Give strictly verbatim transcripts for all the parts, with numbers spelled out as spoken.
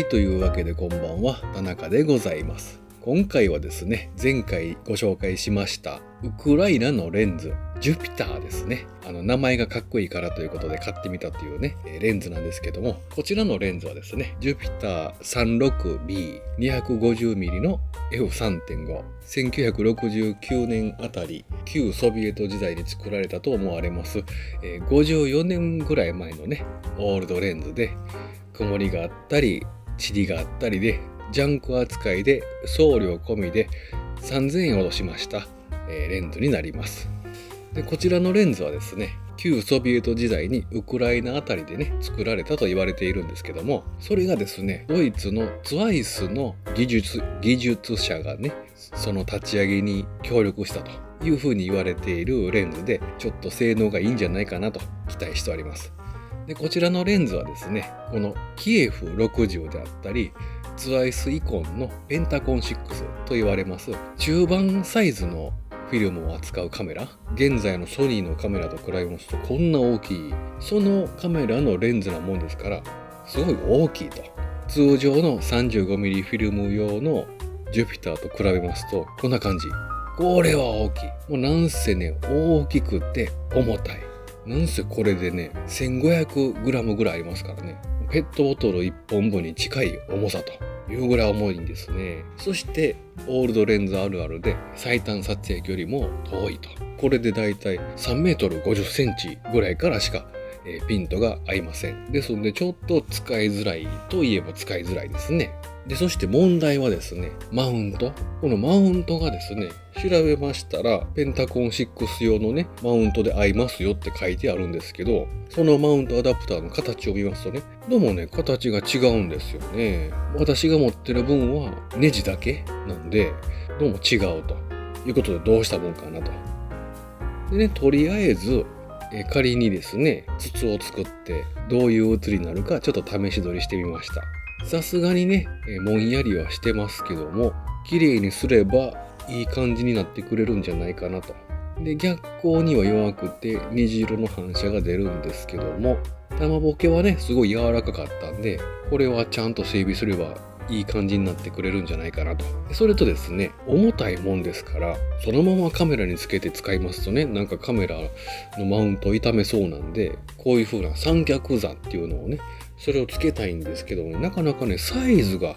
はい、というわけでこんばんは、田中でございます。今回はですね、前回ご紹介しましたウクライナのレンズ、ジュピターですね。あの名前がかっこいいからということで買ってみたというね、レンズなんですけども、こちらのレンズはですね、ジュピター さんじゅうろくビーにひゃくごじゅうミリ の エフ さんてんご、 せんきゅうひゃくろくじゅうきゅうねんあたり旧ソビエト時代に作られたと思われます、えー、ごじゅうよねんぐらい前のねオールドレンズで、曇りがあったり塵があったりでジャンク扱いで送料込みでさんぜんえんほどしました、えー、レンズになります。でこちらのレンズはですね、旧ソビエト時代にウクライナあたりでね作られたと言われているんですけども、それがですね、ドイツのツワイスの技術技術者がねその立ち上げに協力したというふうに言われているレンズで、ちょっと性能がいいんじゃないかなと期待しております。でこちらのレンズはですね、このキエフろくじゅうであったりツワイスイコンのペンタコンろくと言われます中盤サイズのフィルムを扱うカメラ、現在のソニーのカメラと比べますとこんな大きい、そのカメラのレンズなもんですからすごい大きいと。通常の さんじゅうごミリ フィルム用のジュピターと比べますとこんな感じ。これは大きい。もうなんせね、大きくて重たい。なんせこれでね せんごひゃくグラム ぐらいありますからね、ペットボトルいっぽんぶんに近い重さというぐらい重いんですね。そしてオールドレンズあるあるで最短撮影距離も遠いと。これでだいたい さんメートルごじゅっセンチ ぐらいからしか、えー、ピントが合いません。ですのでちょっと使いづらいといえば使いづらいですね。でそして問題はですね、マウント、このマウントがですね、調べましたらペンタコンろく用のねマウントで合いますよって書いてあるんですけど、そのマウントアダプターの形を見ますとね、どうもね形が違うんですよね。私が持ってる分はネジだけなんで、どうも違うということで、どうしたもんかなと。でね、とりあえずえ仮にですね筒を作ってどういう写りになるかちょっと試し撮りしてみました。さすがにね、もんやりはしてますけども、綺麗にすればいい感じになってくれるんじゃないかなと。で、逆光には弱くて虹色の反射が出るんですけども、玉ボケはね、すごい柔らかかったんで、これはちゃんと整備すればいい感じになってくれるんじゃないかなと。それとですね、重たいもんですから、そのままカメラにつけて使いますとね、なんかカメラのマウントを傷めそうなんで、こういう風な三脚座っていうのをね、それをつけたいんですけども、なかなかねサイズが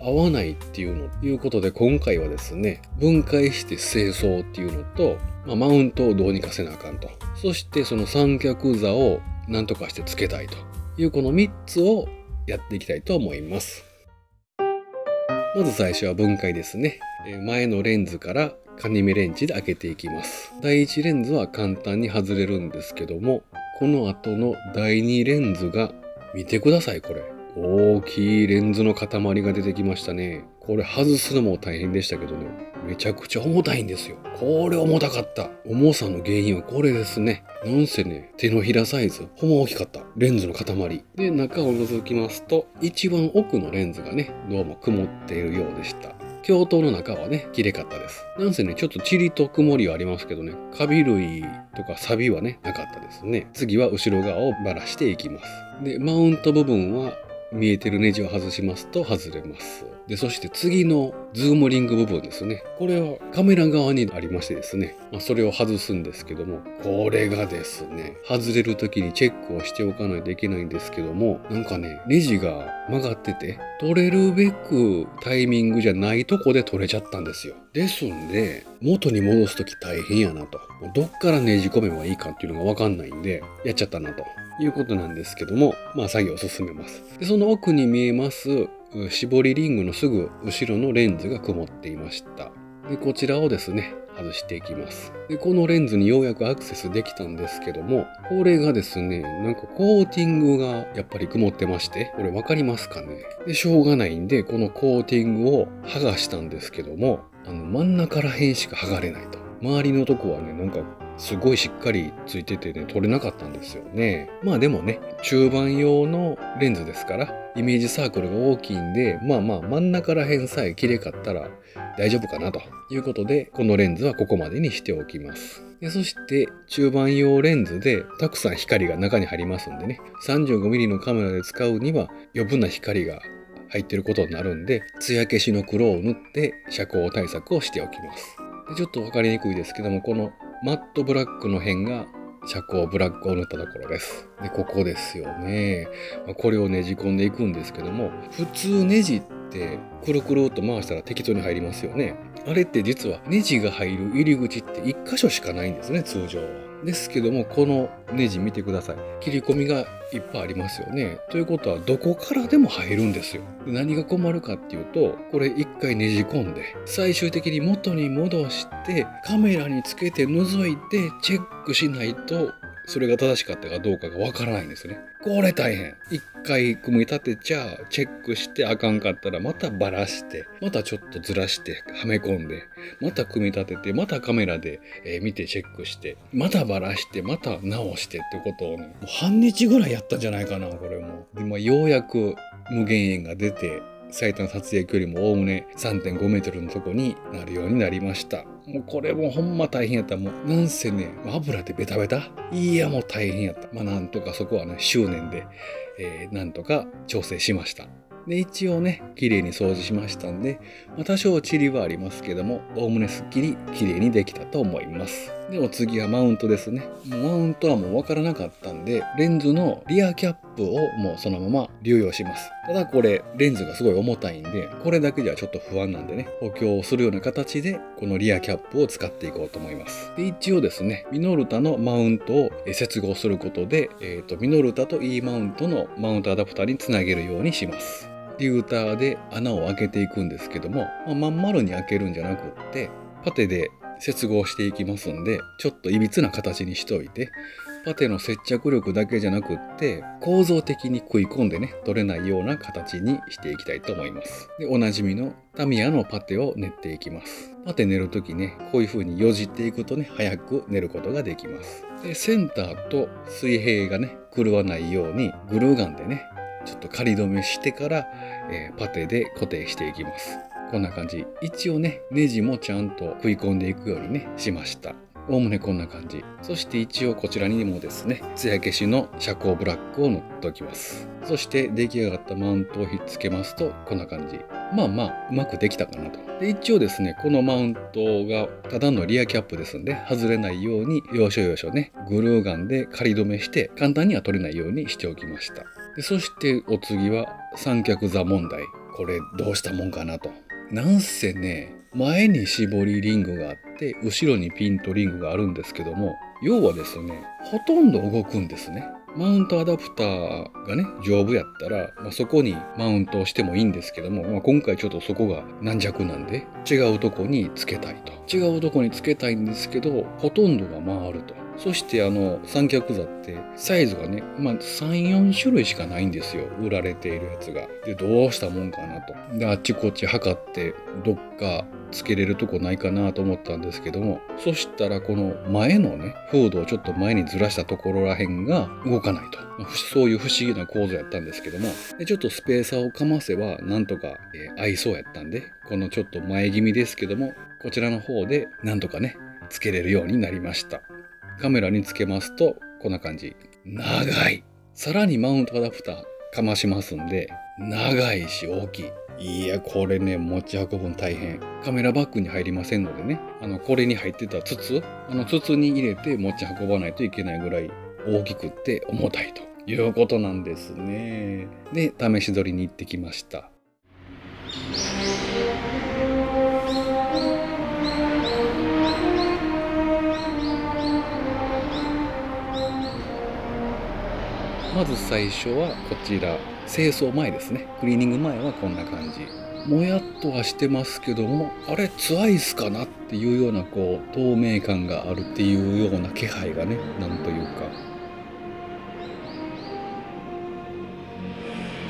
合わないっていうのということで、今回はですね分解して清掃っていうのと、まあ、マウントをどうにかせなあかんと、そしてその三脚座をなんとかしてつけたいという、このみっつをやっていきたいと思います。まず最初は分解ですね。前のレンズから金目レンチで開けていきます。だいいちレンズは簡単に外れるんですけども、この後のだいにレンズが見てください、これ。大きいレンズの塊が出てきましたね。これ外すのも大変でしたけどね、めちゃくちゃ重たいんですよ。これ重たかった。重さの原因はこれですね。なんせね、手のひらサイズ、ほんま大きかった。レンズの塊。で、中を覗きますと、一番奥のレンズがね、どうも曇っているようでした。鏡頭の中はね、綺麗かったです。なんせね、ちょっと塵と曇りはありますけどね、カビ類とかサビはね、なかったですね。次は後ろ側をばらしていきます。で、マウント部分は見えてるネジを外しますと外れます。で、そして次のズームリング部分ですね。これはカメラ側にありましてですね、まあ、それを外すんですけども、これがですね、外れる時にチェックをしておかないといけないんですけども、なんかね、ネジが曲がってて、取れるべくタイミングじゃないとこで取れちゃったんですよ。ですんで、元に戻す時大変やなと。どっからねじ込めばいいかっていうのがわかんないんで、やっちゃったなということなんですけども、まあ作業を進めます。で、その奥に見えます、絞りリングのすぐ後ろのレンズが曇っていました。で、こちらをですね、外していきます。で、このレンズにようやくアクセスできたんですけども、これがですね、なんかコーティングがやっぱり曇ってまして、これわかりますかね。で、しょうがないんで、このコーティングを剥がしたんですけども、あの真ん中らへんしか剥がれないと。周りのとこはね、なんかすごいしっかりついててね、撮れなかったんですよね。まあでもね、中盤用のレンズですから、イメージサークルが大きいんで、まあまあ真ん中ら辺さえ綺麗かったら大丈夫かなということで、このレンズはここまでにしておきます。で、そして中盤用レンズでたくさん光が中に入りますんでね、さんじゅうごミリ のカメラで使うには余分な光が入ってることになるんで、艶消しの黒を塗って遮光対策をしておきます。でちょっと分かりにくいですけども、このマットブラックの辺が遮光ブラックを塗ったところです。でここですよね。これをねじ込んでいくんですけども、普通ネジってくるくるっと回したら適当に入りますよね。あれって実はネジが入る入り口っていっ箇所しかないんですね、通常は。ですけども、このネジ見てください。切り込みがいっぱいありますよね。ということはどこからでも入るんですよ。で何が困るかっていうと、これ一回ねじ込んで最終的に元に戻してカメラにつけて覗いてチェックしないと、それが正しかったかどうかがわからないんですね。これ大変。一回組み立てちゃチェックしてあかんかったら、またバラしてまたちょっとずらしてはめ込んで、また組み立てて、またカメラで見てチェックして、またバラしてまた直してってことをね、もう半日ぐらいやったんじゃないかな、これも。で、まあ、ようやく無限遠が出て、最短撮影距離もおおむね さんてんごメートルのとこになるようになりました。もうこれもほんま大変やった。もうなんせね、油でベタベタ、いやもう大変やった。まあなんとかそこはね執念で、えー、なんとか調整しました。で一応ね綺麗に掃除しましたんで、まあ、多少チリはありますけども、おおむねすっきり綺麗にできたと思います。でお次はマウントですね。マウントはもう分からなかったんで、レンズのリアキャップをもうそのまま流用します。ただこれレンズがすごい重たいんで、これだけじゃちょっと不安なんでね、補強するような形でこのリアキャップを使っていこうと思います。で一応ですね、ミノルタのマウントを接合することで、えーと、ミノルタと E マウントのマウントアダプターにつなげるようにします。リューターで穴を開けていくんですけども、まあ、まん丸に開けるんじゃなくって、パテで接合していきますんで、ちょっといびつな形にしといて、パテの接着力だけじゃなくって構造的に食い込んでね取れないような形にしていきたいと思います。でおなじみのタミヤのパテを練っていきます。パテ練る時ね、こういう風によじっていくとね早く練ることができます。でセンターと水平がね狂わないようにグルーガンでねちょっと仮止めしてから、えー、パテで固定していきます。こんな感じ。一応ねネジもちゃんと食い込んでいくようにねしました。おおむねこんな感じ。そして一応こちらにもですね、艶消しの遮光ブラックを塗っておきます。そして出来上がったマウントをひっつけますと、こんな感じ。まあまあうまくできたかなと。で一応ですね、このマウントがただのリアキャップですんで、外れないように要所要所ねグルーガンで仮止めして、簡単には取れないようにしておきました。でそしてお次は三脚座問題。これどうしたもんかなと。なんせね、前に絞りリングがあって後ろにピンとリングがあるんですけども、要はですねほとんど動くんですね。マウントアダプターがね丈夫やったら、まあ、そこにマウントをしてもいいんですけども、まあ、今回ちょっとそこが軟弱なんで違うとこにつけたいと。違うとこにつけたいんですけど、ほとんどが回ると。そしてあの三脚座ってサイズがね、まあ、さん、よんしゅるいしかないんですよ、売られているやつが。でどうしたもんかなと。であっちこっち測ってどっかつけれるとこないかなと思ったんですけども、そしたらこの前のねフードをちょっと前にずらしたところらへんが動かないと。そういう不思議な構造やったんですけども、でちょっとスペーサーをかませばなんとか、えー、合いそうやったんで、このちょっと前気味ですけどもこちらの方でなんとかねつけれるようになりました。カメラにつけますとこんな感じ。長い。さらにマウントアダプターかましますんで、長いし大きい。いやこれね持ち運ぶの大変。カメラバッグに入りませんのでね、あのこれに入ってた筒、あの筒に入れて持ち運ばないといけないぐらい大きくって重たいということなんですね。で試し撮りに行ってきました。まず最初はこちら、清掃前ですね、クリーニング前はこんな感じ。もやっとはしてますけども、あれツアイスかなっていうようなこう透明感があるっていうような気配がね、なんというか。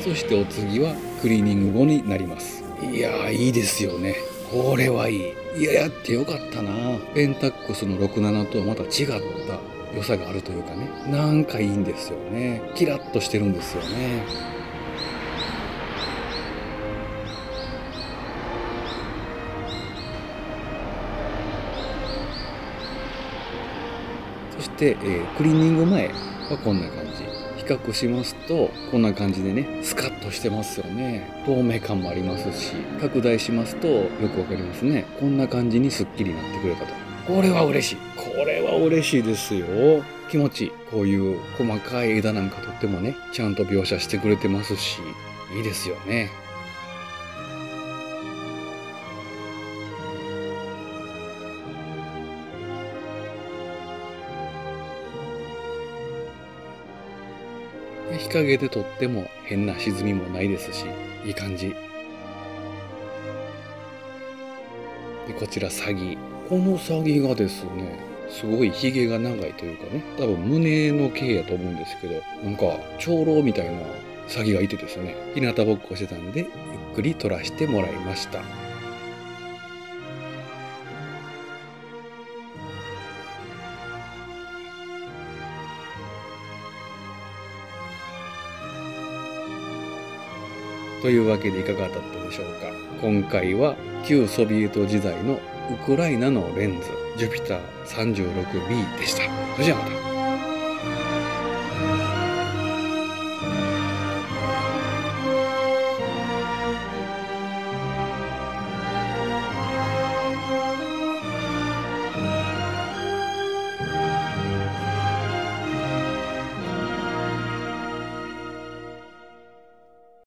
そしてお次はクリーニング後になります。いやーいいですよね、これはいい。いややってよかったな。ペンタックスのろくじゅうななとはまた違った良さがあるというかね、なんかいいんですよね。キラッとしてるんですよね。そして、えー、クリーニング前はこんな感じ。比較しますとこんな感じでね、スカッとしてますよね。透明感もありますし、拡大しますとよくわかりますね。こんな感じにスッキリになってくれたと。これは嬉しい。これは嬉しいですよ。気持ちいい。こういう細かい枝なんかとってもね、ちゃんと描写してくれてますし、いいですよね。日陰でとっても変な沈みもないですし、いい感じ。で、こちらサギ。このサギがですね、すごいヒゲが長いというかね、多分胸の毛やと思うんですけど、なんか長老みたいなサギがいてですね、日向ぼっこしてたんでゆっくり撮らせてもらいました。というわけでいかがだったでしょうか。今回は旧ソビエト時代のウクライナのレンズジュピター さんじゅうろくビー でした。それじゃあまた。